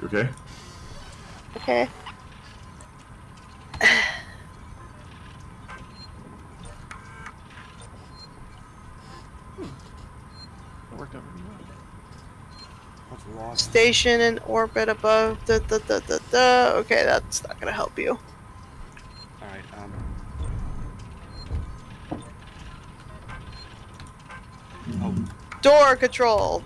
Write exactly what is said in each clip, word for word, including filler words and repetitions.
You okay? Okay. Station in orbit above the the the the the. Okay, that's not gonna help you. All right. Um. Oh. Door control.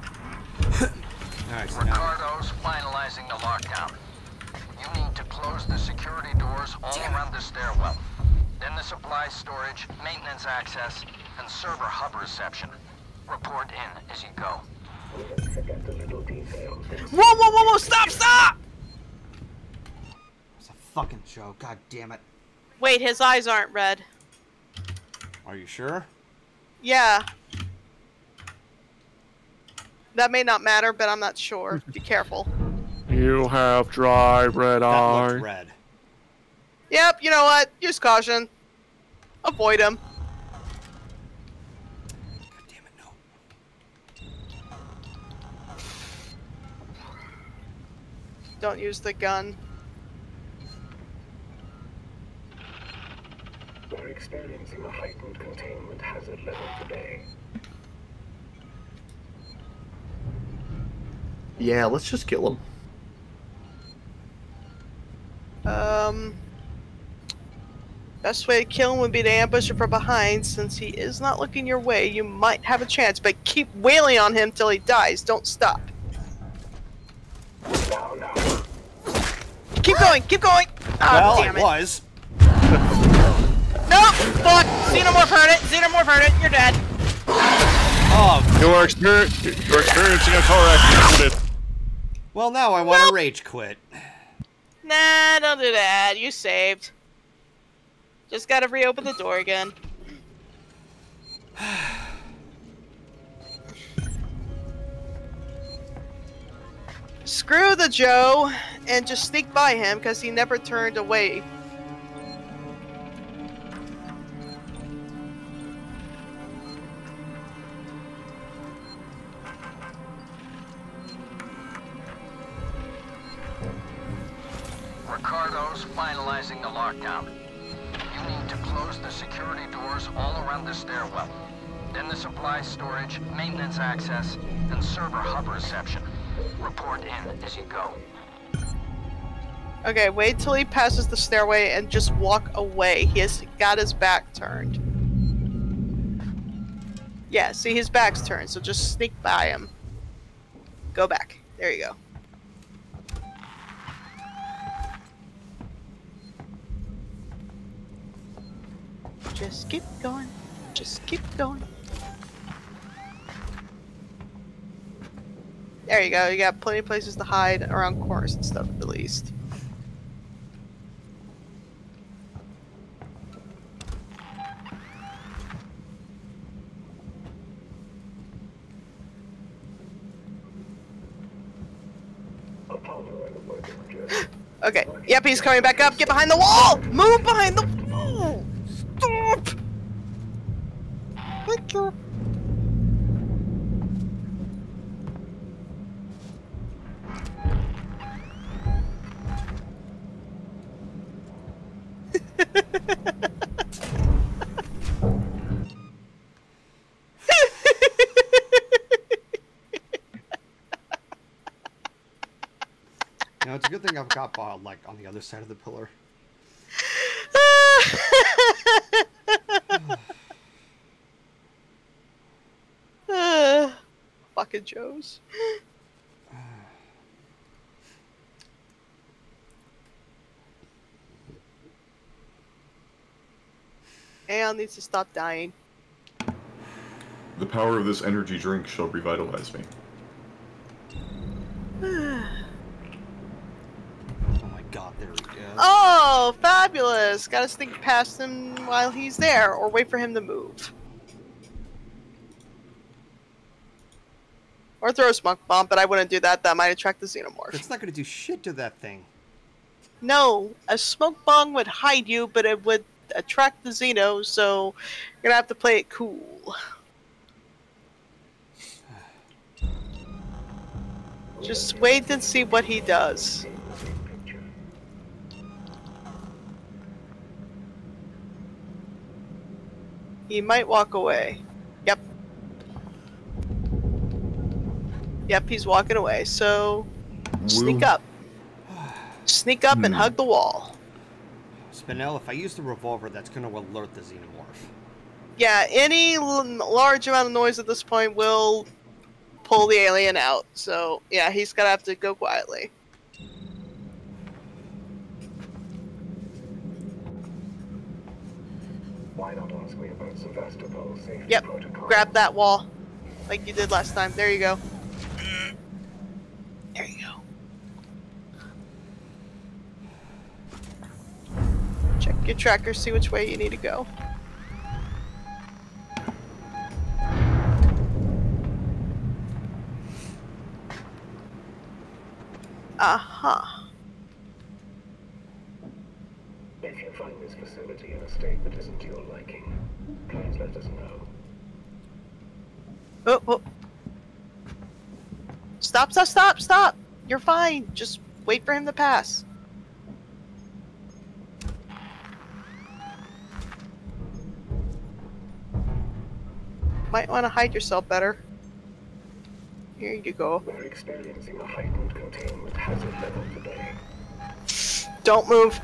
Nice. Ricardo's finalizing the lockdown. You need to close the security doors all Damn. around the stairwell. Then the supply storage, maintenance access, and server hub reception. Report in as you go. Whoa, whoa, whoa, whoa, stop, stop! It's a fucking show, god damn it. Wait, his eyes aren't red. Are you sure? Yeah. That may not matter, but I'm not sure. Be careful. You have dry red eye. That looked red. Yep, you know what? Use caution. Avoid him. Don't use the gun. We're experiencing a heightened containment hazard level today. Yeah, let's just kill him. Um, best way to kill him would be to ambush him from behind. Since he is not looking your way, you might have a chance, but keep wailing on him till he dies. Don't stop. No, no. Keep going, keep going! Oh, well, damn it. it was. No! Fuck! Xenomorph hurt it! Xenomorph hurt it! You're dead! Oh. You are exper you're experiencing a car accident. Well, now I want to nope. rage quit. Nah, don't do that. You saved. Just gotta reopen the door again. Screw the Joe and just sneak by him because he never turned away. Ricardo's finalizing the lockdown. You need to close the security doors all around the stairwell. Then the supply storage, maintenance access, and server hub reception. Report in as you go. Okay, wait till he passes the stairway and just walk away. He has got his back turned. Yeah, see, his back's turned, so just sneak by him. Go back. There you go. Just keep going. Just keep going. There you go, you got plenty of places to hide around corners and stuff, at least. Okay, yep, he's coming back up. Get behind the wall! Move behind the wall! Stop! Thank you. It's a good thing I've got Bob like on the other side of the pillar. uh, fucking Joes. Aeon needs to stop dying. The power of this energy drink shall revitalize me. Oh, fabulous! Gotta sneak past him while he's there, or wait for him to move. Or throw a smoke bomb, but I wouldn't do that. That might attract the Xenomorph. It's not gonna do shit to that thing. No, a smoke bomb would hide you, but it would attract the Xeno, so you're gonna have to play it cool. Just wait and see what he does. He might walk away. Yep. Yep, he's walking away. So sneak up. Sneak up and hug the wall. Spinell, if I use the revolver, that's going to alert the xenomorph. Yeah, any l large amount of noise at this point will pull the alien out. So, yeah, he's going to have to go quietly. Why not ask me about Sevastopol safety yep. protocol? Grab that wall like you did last time. There you go. There you go. Check your tracker, see which way you need to go. Uh-huh. If you find this facility in a state that isn't to your liking, please let us know. Oh, oh. Stop, stop, stop, stop! You're fine. Just wait for him to pass. Might want to hide yourself better. Here you go. We're experiencing a heightened containment hazard level today. Don't move.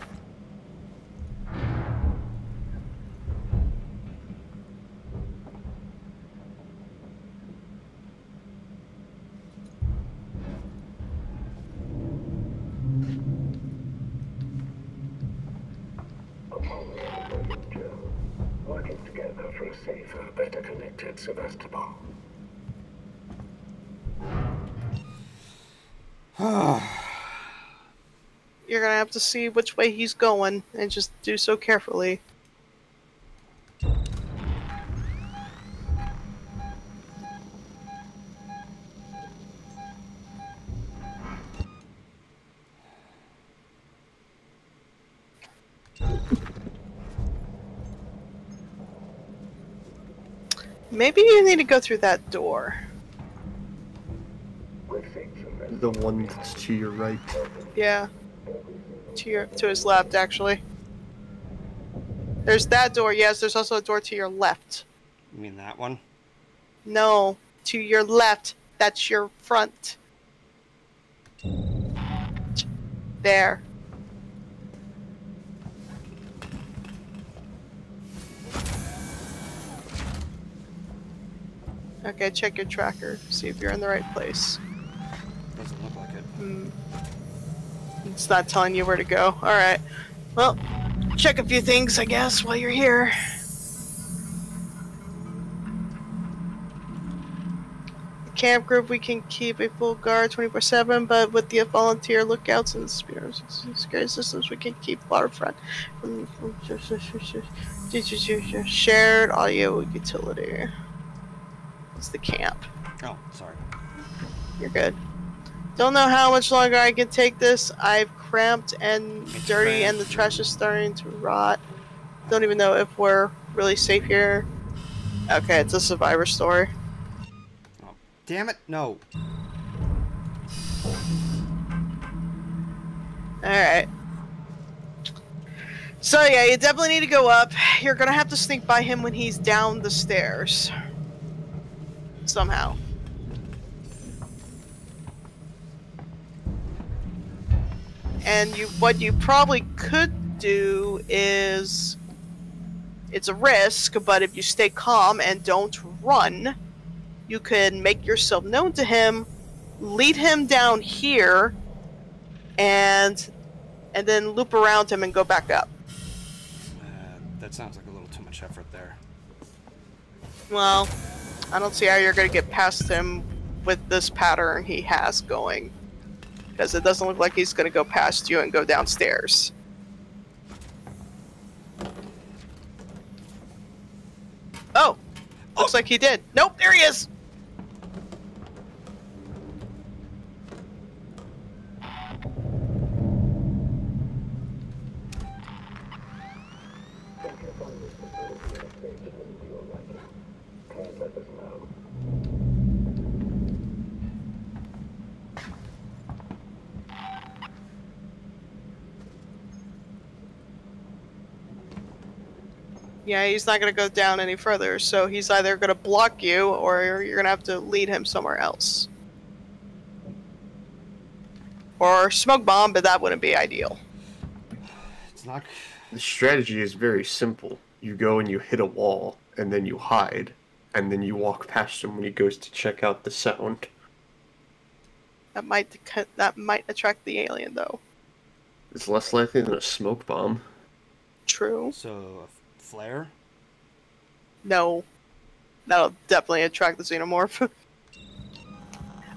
Sevastopol. You're gonna have to see which way he's going and just do so carefully. Maybe you need to go through that door. The one that's to your right. Yeah. To your to his left, actually. There's that door, yes, there's also a door to your left. You mean that one? No. To your left. That's your front. There. Okay, check your tracker. See if you're in the right place. Doesn't look like it. Mm. It's not telling you where to go. Alright. Well, check a few things, I guess, while you're here. The camp group, we can keep a full guard twenty-four seven, but with the volunteer lookouts and security systems, we can keep waterfront. Shared audio utility. The camp. Oh, sorry. You're good. Don't know how much longer I can take this. I've cramped and it's dirty cramped. And the trash is starting to rot. Don't even know if we're really safe here. Okay, it's a survivor story. Oh, damn it. No. Alright. So yeah, you definitely need to go up. You're gonna have to sneak by him when he's down the stairs. Somehow. And you, what you probably could do is, it's a risk, but if you stay calm and don't run, you can make yourself known to him, lead him down here, and and then loop around him and go back up. Uh, that sounds like a little too much effort there. Well, I don't see how you're going to get past him with this pattern he has going. Because it doesn't look like he's going to go past you and go downstairs. Oh! Looks oh. like he did. Nope, there he is! yeah, he's not going to go down any further, so he's either going to block you or you're going to have to lead him somewhere else. Or smoke bomb, but that wouldn't be ideal. It's not... The strategy is very simple. You go and you hit a wall, and then you hide, and then you walk past him when he goes to check out the sound. That might that might attract the alien, though. It's less likely than a smoke bomb. True. So, a flare? No. That'll definitely attract the xenomorph.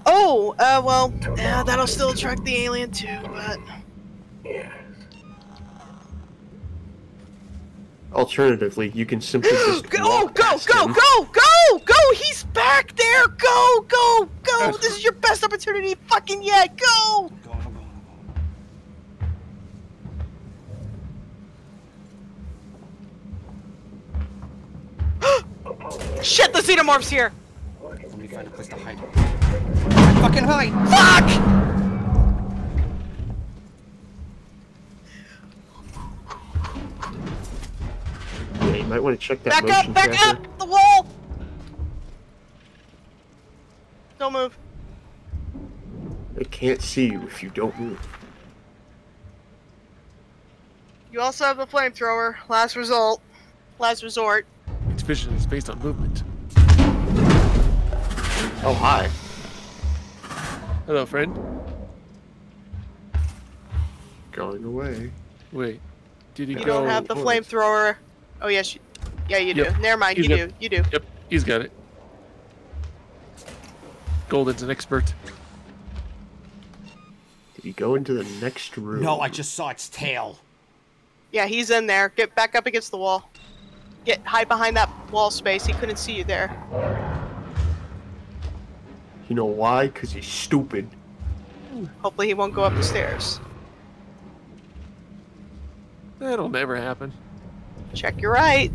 Oh, uh, well, uh, that'll still attract the alien, too, but... Yeah. Alternatively, you can simply just go, walk go, past go, him. go, go, go! He's back there! Go, go, go! This is your best opportunity fucking yet! Go! Go, go, go. Shit, the xenomorph's here! Let me find a place to hide. I fucking hide! Fuck! Yeah, you might want to check that. Back up! Back tracker. up! The wall! Don't move. They can't see you if you don't move. You also have the flamethrower. Last result. Last resort. Its vision is based on movement. Oh, hi. Hello, friend. Going away. Wait, did he you go? You don't have the flamethrower. Oh, yes. You... Yeah, you do. Yep. Never mind. He's you got... do. You do. Yep, he's got it. Golden's an expert. Did he go into the next room? No, I just saw its tail. Yeah, he's in there. Get back up against the wall. Get hide behind that wall space. He couldn't see you there. You know why? Because he's stupid. Hopefully he won't go up the stairs. That'll never happen. Check your right.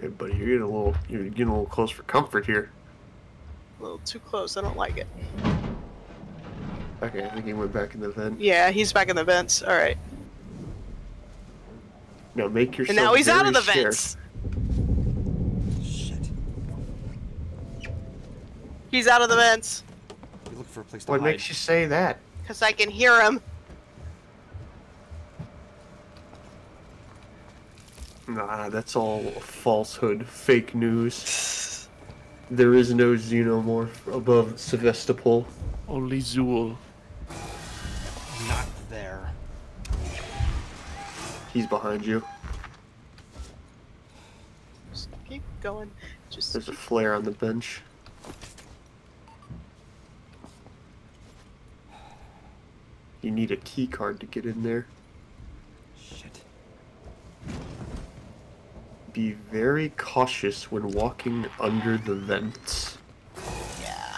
Hey, buddy, you're getting a little, you're getting a little close for comfort here. A little too close. I don't like it. Okay, I think he went back in the vent. Yeah, he's back in the vents. All right. Now make yourself. And now he's out of the vents. Shit. He's out of the vents. You look for a place to hide. What makes you say that? Because I can hear him. Nah, that's all falsehood, fake news. There is no xenomorph above Sevastopol. Only Zool. Not there. He's behind you. Just keep going. Just There's keep... a flare on the bench. You need a key card to get in there. Shit. Be very cautious when walking under the vents. Yeah.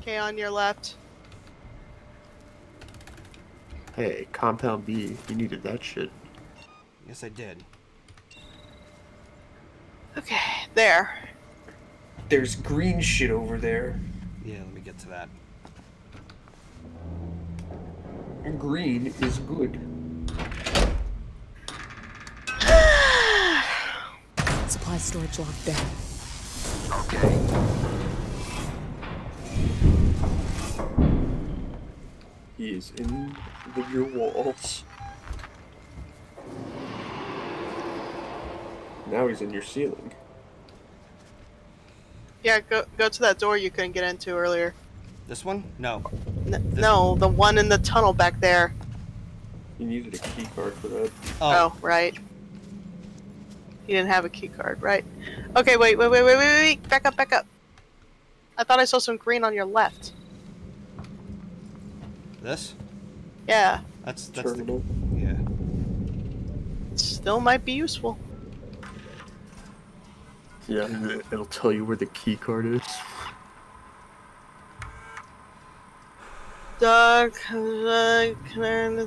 Okay, on your left. Hey, Compound B, you needed that shit. Yes, I did. Okay, there. There's green shit over there. Yeah, let me get to that. Green is good. Supply storage locked down. Okay. He is in the, your walls. Now he's in your ceiling. Yeah, go go to that door you couldn't get into earlier. This one? No. N this no, one. the one in the tunnel back there. You needed a key card for that. Oh, oh right. You didn't have a key card, right? Okay, wait, wait, wait, wait, wait, wait, back up, back up. I thought I saw some green on your left. This? Yeah. That's that's the, yeah. Still might be useful. Yeah, it'll tell you where the key card is. Dog, I'm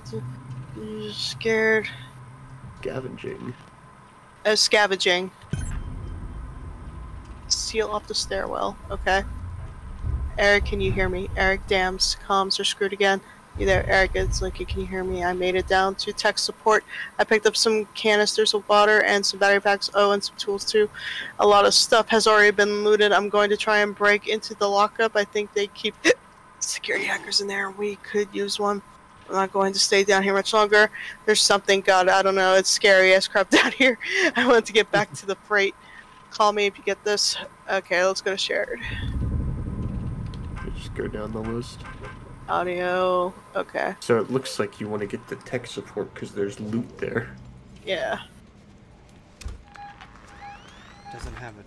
scared. Scavenging. Uh, scavenging. Seal off the stairwell. Okay. Eric, can you hear me? Eric, damn, comms are screwed again. You there, Eric? It's Lincoln. Can you hear me? I made it down to tech support. I picked up some canisters of water and some battery packs. Oh, and some tools too. A lot of stuff has already been looted. I'm going to try and break into the lockup. I think they keep security hackers in there, and we could use one. I'm not going to stay down here much longer. There's something, God, I don't know. It's scary as crap down here. I want to get back to the freight. Call me if you get this. Okay, let's go to shared. Just go down the list. Audio, okay. So it looks like you want to get the tech support because there's loot there. Yeah. Doesn't have it.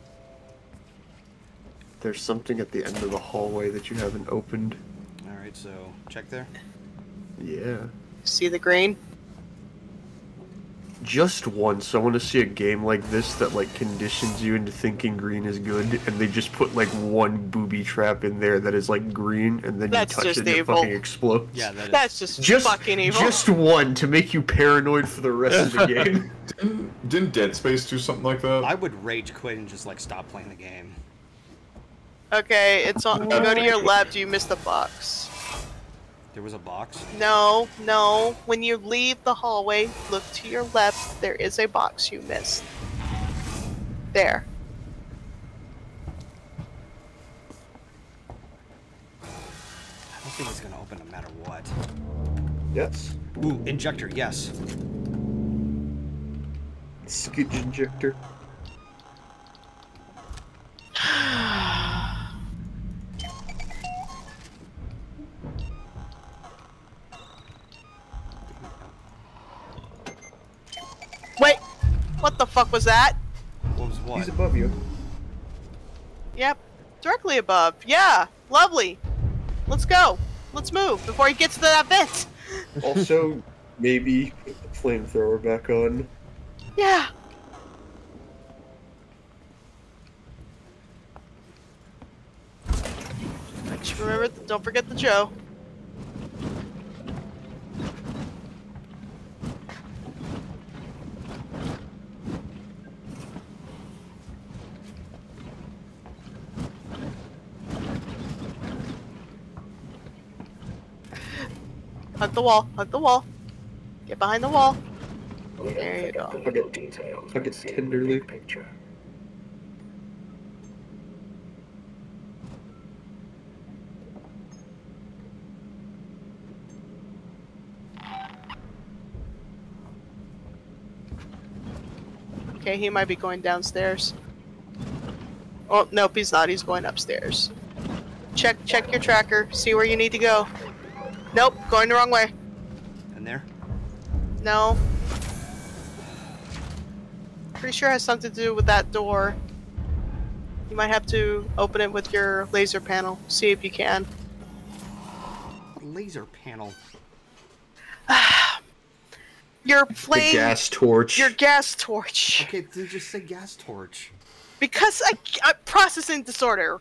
There's something at the end of the hallway that you haven't opened. Alright, so check there. Yeah. See the green? Just once, I want to see a game like this that like conditions you into thinking green is good, and they just put like one booby trap in there that is like green, and then that's you touch it and evil. It fucking explodes. Yeah, that that's is. Just, just fucking evil. Just one to make you paranoid for the rest of the game. Didn't, didn't Dead Space do something like that? I would rage quit and just like stop playing the game. Okay, it's on. Go to your left. You missed the box. There was a box? No, no. When you leave the hallway, look to your left. There is a box you missed. There. I don't think it's gonna open no matter what. Yes. Ooh, injector, yes. Skid injector. Wait, what the fuck was that? What was what? He's above you. Yep, directly above. Yeah, lovely. Let's go. Let's move before he gets to that vent. Also, maybe put the flamethrower back on. Yeah. Make sure remember, don't forget the Joe. Hunt the wall, hunt the wall. Get behind the wall. Oh, there you go. Hug it, hug it tenderly. Picture. Okay, he might be going downstairs. Oh, nope, he's not. He's going upstairs. Check, check your tracker. See where you need to go. Nope, going the wrong way. And there? No. Pretty sure it has something to do with that door. You might have to open it with your laser panel. See if you can. Laser panel? Your flame... The gas torch. Your gas torch. Okay, then just say gas torch. Because I... I processing disorder.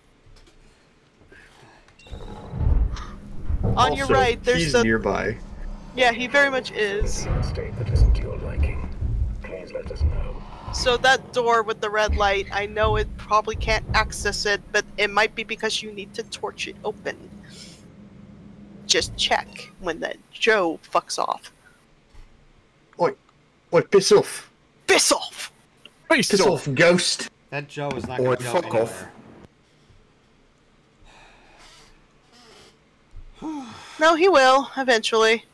On also, your right, there's he's the... nearby. Yeah, he very much is. So that door with the red light, I know it probably can't access it, but it might be because you need to torch it open. Just check when that Joe fucks off. Oi, oi, piss off! Piss off! Piss, piss off. off, ghost! That Joe is not going to go fuck anywhere. Off. No, he will, eventually.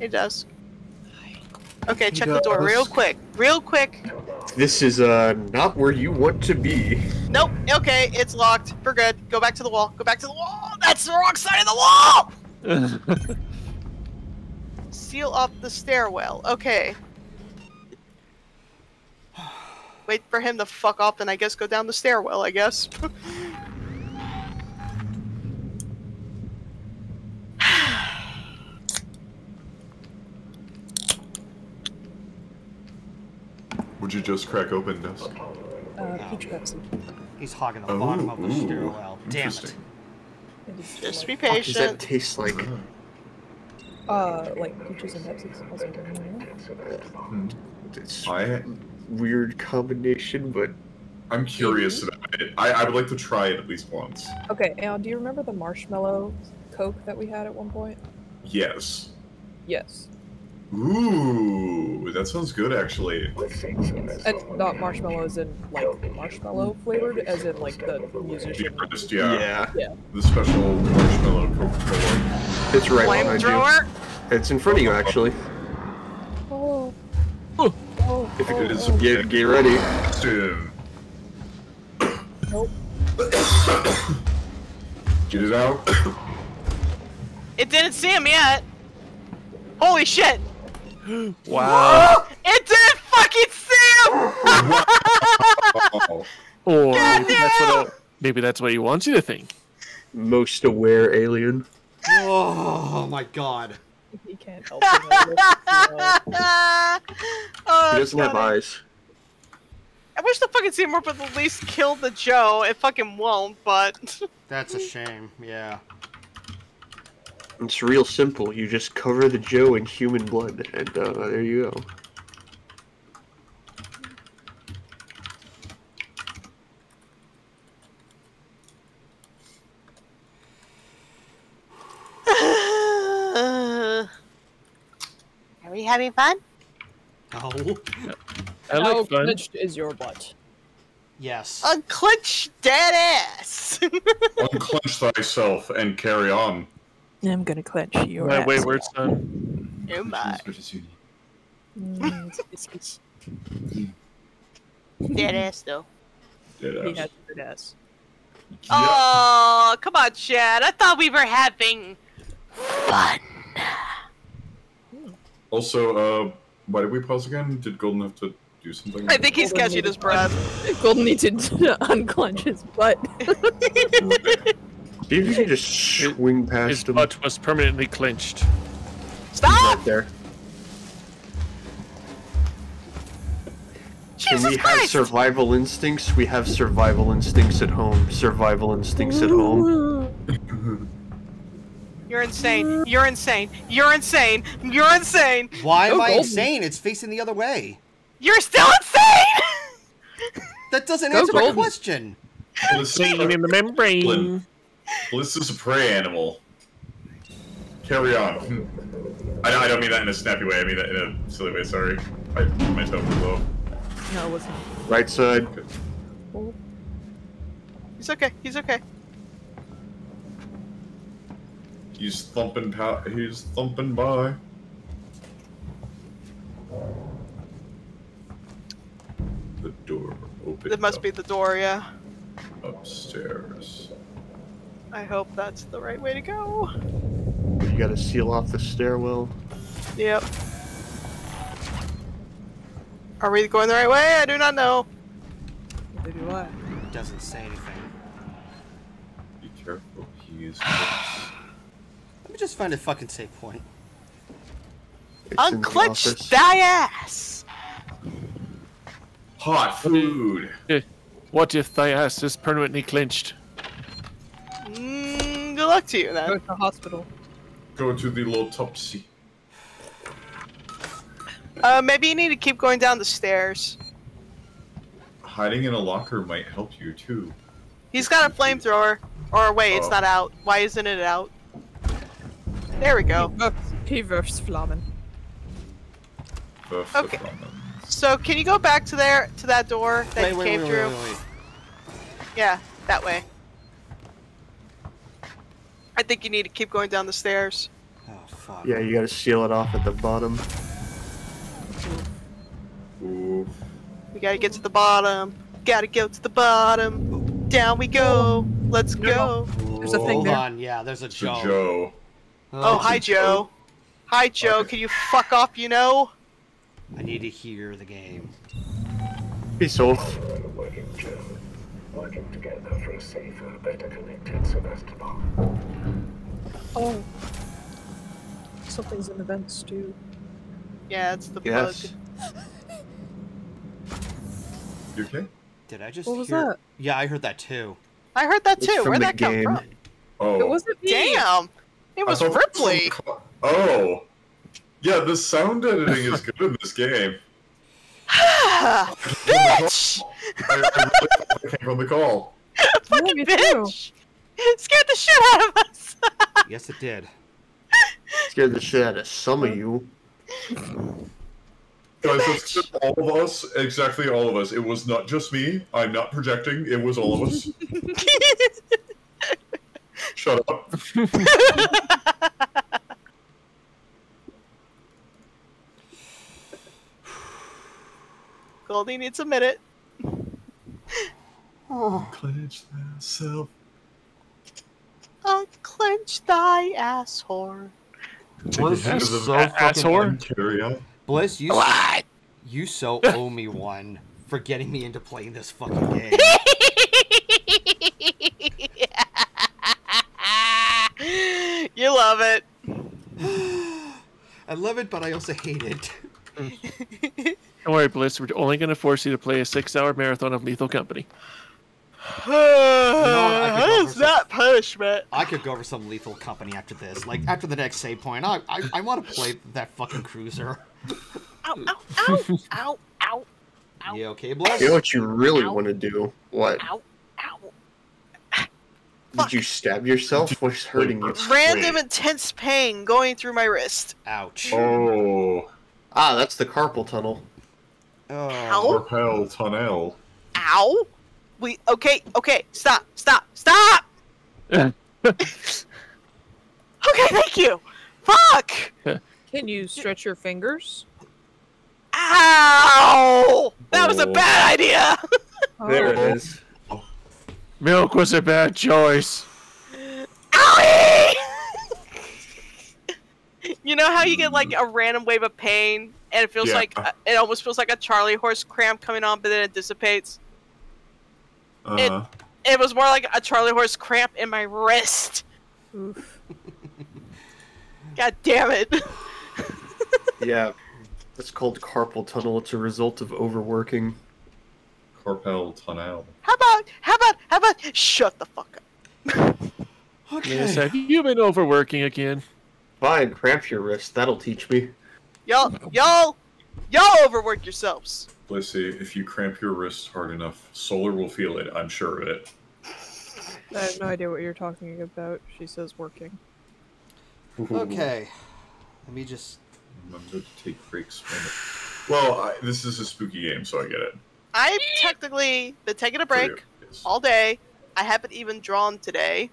It does. Okay, check the door real quick. Real quick. This is uh not where you want to be. Nope, okay, it's locked. We're good. Go back to the wall. Go back to the wall! That's the wrong side of the wall! Seal off the stairwell. Okay. Wait for him to fuck off, and I guess go down the stairwell, I guess. Would you just crack open this? Uh, he grabs him. He's hogging the oh, bottom of the ooh, stairwell. Damn it. Just be patient. What does that taste like? Uh, like peaches and Pepsi's also done. It's a weird combination, but I'm curious about it. I, I would like to try it at least once. Okay, now do you remember the marshmallow Coke that we had at one point? Yes. Yes. Ooh, that sounds good actually. Yes. And not marshmallow as in like marshmallow flavored, as in like the musician. The artist, yeah. Yeah. yeah. The special marshmallow Coca-Cola. It's right Flame behind thrower? you. It's in front of you actually. Oh. Oh. oh. If it is, get get ready. Nope. Get it out. It didn't see him yet. Holy shit! Wow. Whoa! It didn't fucking see him! Wow. Or God, maybe, no! that's what I, maybe that's what he wants you to think. Most aware alien. Oh my god. He can't help it. Oh, he doesn't have eyes. I wish the fucking Xenomorph would at least kill the Joe. It fucking won't, but... That's a shame, yeah. It's real simple. You just cover the Joe in human blood, and uh, there you go. Are we having fun? Oh. No. I like How fun. clenched is your butt? Yes. Unclench dead ass! Unclench thyself and carry on. I'm gonna clench your My ass. My wayward son. Oh my. Dead ass though. Dead ass. He has dead ass. Oh, come on, Chad. I thought we were having fun. Also, uh, why did we pause again? Did Golden have to do something? I think he's catching his breath. Golden needs to unclench his butt. Maybe you can just swing past his him. His butt was permanently clenched. Stop! Right there. Jesus we Christ. have survival instincts. We have survival instincts at home. Survival instincts at home. You're insane. You're insane. You're insane. You're insane. Why am oh, I insane? It's facing the other way. You're still insane! That doesn't Go answer Golden. my question. Insane in the membrane. Blin. Bliss is a prey animal. Carry on. I, I don't mean that in a snappy way, I mean that in a silly way, sorry. I, my toe was low. No, it wasn't. Right side. Okay. He's okay, he's okay. He's thumping, pa he's thumping by. The door opened. It must up. be the door, yeah. Upstairs. I hope that's the right way to go. You gotta seal off the stairwell. Yep. Are we going the right way? I do not know. Neither do I. It doesn't say anything. Be careful, he's... Let me just find a fucking safe point. Unclench thy ass! Hot food! What if thy ass is permanently clenched? Mm, good luck to you then. Go to the hospital. Go to the autopsy. Uh, maybe you need to keep going down the stairs. Hiding in a locker might help you too. He's got a flamethrower. Or wait, oh. it's not out. Why isn't it out? There we go. He wirfs Flammen. Okay. So can you go back to there, to that door that wait, you wait, came wait, through? Wait, wait, wait. Yeah, that way. I think you need to keep going down the stairs. Oh fuck. Yeah, you gotta seal it off at the bottom. Ooh. We gotta get to the bottom. Gotta go to the bottom. Down we go. Let's go. Ooh. There's a thing Hold there. on, yeah, there's a Joe. A Joe. Oh, oh hi Joe. Joe. Hi Joe, okay. Can you fuck off, you know? I need to hear the game. Peace off. Working together for a safer, better connected Sevastopol. Oh. Something's in the vents, too. Yeah, it's the yes. plug. You okay? Did I just what hear... What was that? Yeah, I heard that, too. I heard that, too. Where'd that game. come from? Oh. It wasn't me. Damn! It was Ripley! Oh. Yeah, the sound editing is good in this game. Bitch! I, I really came from the call. Fucking yeah, bitch! It scared the shit out of us! Yes, it did. It scared the shit out of some of you. Guys, that's all of us, exactly all of us. It was not just me. I'm not projecting. It was all of us. Shut up. Goldie needs a minute. Oh. Clench thyself. Unclench thy ass whore. Bliss, you so ass whore? Bliss, you, what? You so owe me one for getting me into playing this fucking game. You love it. I love it, but I also hate it. Don't worry, Bliss. We're only going to force you to play a six-hour marathon of Lethal Company. No, I could go that punishment? I could go over some Lethal Company after this. Like, after the next save point, I I, I want to play that fucking cruiser. Ow, ow, ow, ow, ow, ow. You okay, Bliss? You know what you really ow, want to do? What? Ow, ow. Fuck. Did you stab yourself? What's hurting you? Random intense pain going through my wrist. Ouch. Oh. Ah, that's the carpal tunnel. Oh. Carpal tunnel. Ow. We okay, okay, stop, stop, stop. Okay, thank you. Fuck. Can you stretch your fingers? Ow! That oh. was a bad idea. There it is. Oh. Milk was a bad choice. Owie! You know how you get like a random wave of pain, and it feels yeah. like it almost feels like a Charlie horse cramp coming on, but then it dissipates. Uh -huh. It it was more like a Charlie horse cramp in my wrist. Oof. God damn it! Yeah, that's called carpal tunnel. It's a result of overworking. Carpal tunnel. How about how about how about shut the fuck up? Okay. Yes, have you been overworking again? Fine, cramp your wrist. That'll teach me. Y'all, y'all, y'all overwork yourselves. Let's see, if you cramp your wrists hard enough, Solar will feel it. I'm sure of it. I have no idea what you're talking about. She says working. Ooh. Okay. Let me just... Remember to take breaks. Well, I, this is a spooky game, so I get it. I've technically been taking a break you, yes. all day. I haven't even drawn today.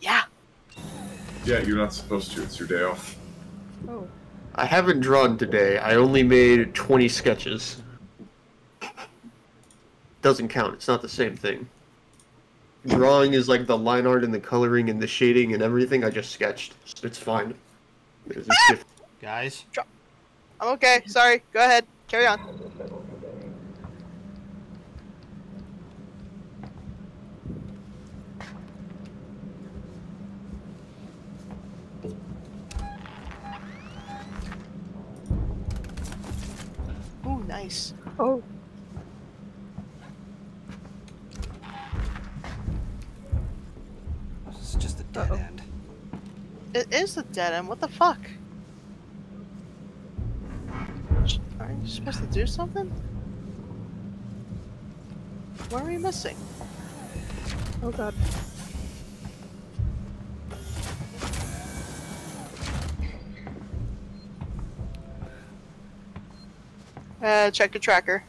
Yeah. Yeah, you're not supposed to. It's your day off. Oh. I haven't drawn today. I only made twenty sketches. Doesn't count. It's not the same thing. Drawing is like the line art and the coloring and the shading and everything. I just sketched. It's fine. It's ah! Guys? I'm okay. Sorry. Go ahead. Carry on. Nice. Oh. This is just a dead Uh-oh. end. It is a dead end. What the fuck? Aren't you supposed to do something? What are we missing? Oh god. Uh, check the tracker.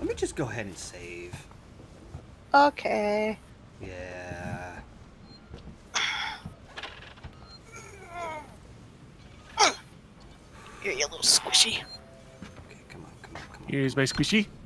Let me just go ahead and save. Okay. Yeah. You're a little squishy. Okay, come on, come on, come on. Here's my squishy.